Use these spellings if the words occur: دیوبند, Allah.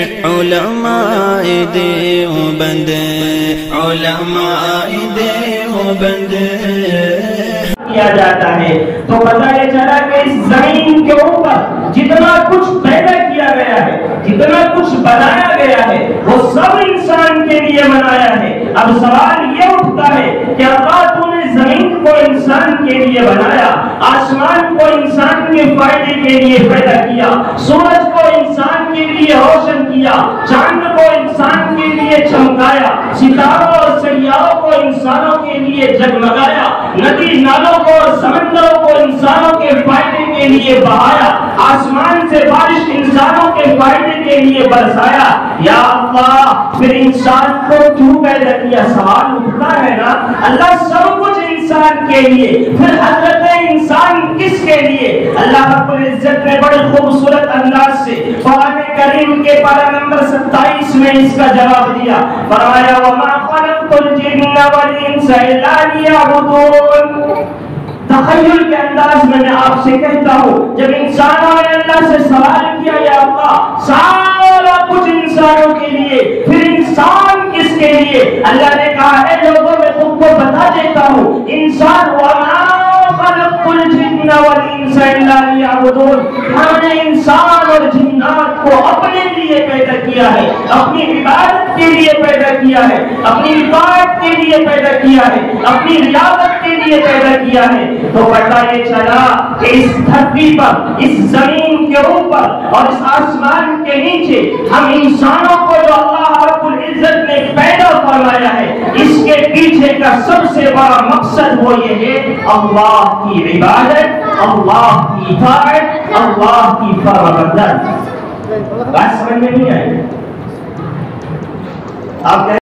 علماء دیوبند کیا جاتا ہے تو پتہ یہ چلا کہ اس زمین کے اوپر جتنا کچھ پیدا کیا گیا ہے جتنا کچھ بنایا گیا ہے وہ سب انسان کے لیے بنایا ہے. اب سوال یہ اٹھتا ہے کہ اللہ تو نے زمین کو انسان کے لیے بنایا، آسمان کو انسان کے فائدے کے لیے پیدا کیا، سورج کو انسان کے لیے روشن کیا، چاند کو انسان کے لیے چمکایا، ستاروں اور سیاروں کو انسانوں کے لیے جگمگایا، ندی نالوں کو اور سمندروں کو انسانوں کے فائدے کے لیے بہایا، آسمان سے بارش انسانوں کے فائدے کے لیے برسایا. یا اللہ پھر انسان کو کیوں پیدا کیا؟ سوال اٹھتا ہے نا. اللہ سب کچھ انسان کے لیے، پھر حضرت انسان کس کے لیے؟ اللہ رب العزت نے بڑے خوبصورت انداز سے قرآن کریم کے پارہ نمبر 27 میں اس کا جواب دیا. فرمایا وَمَا خَلَقْتُ الْجِنَّ وَالْإِنسَ إِلَّا لِيَعْبُدُونَ. تخیل کے انداز میں آپ سے کہتا ہوں، جب انسانوں نے اللہ سے سوال کیا یا اللہ سارا کچھ انسانوں کے لیے پھر انسان کس کے لیے؟ اللہ نے کہا ہے لوگوں میں خود کو بتا دیتا ہوں انسان وَمَا خَلَقْتُ الْجِنَّ وَالْإِنسَ إِلَّا لِيَعْبُدُونَ. ہم نے انسان اور جنات کو اپنے لیے پیدا کیا ہے، اپنی عبادت کے لیے پیدا کیا ہے، اپنی عبادت کے لیے پیدا کیا ہے، اپنی ریاضت کے لیے پیدا کیا ہے. تو پتہ یہ چلا کہ اس دھرتی پر، اس زمین کے اوپر اور اس آسمان کے نیچے ہم انسانوں کو جو اللہ رب العزت نے پیدا فرمایا ہے اس کے پیچھے کا سب سے بڑا مقصد وہ یہ ہے اللہ کی عبادت، اللہ کی اطاعت، اللہ کی فرمانبرداری. بات سمجھ میں نہیں آئی آپ.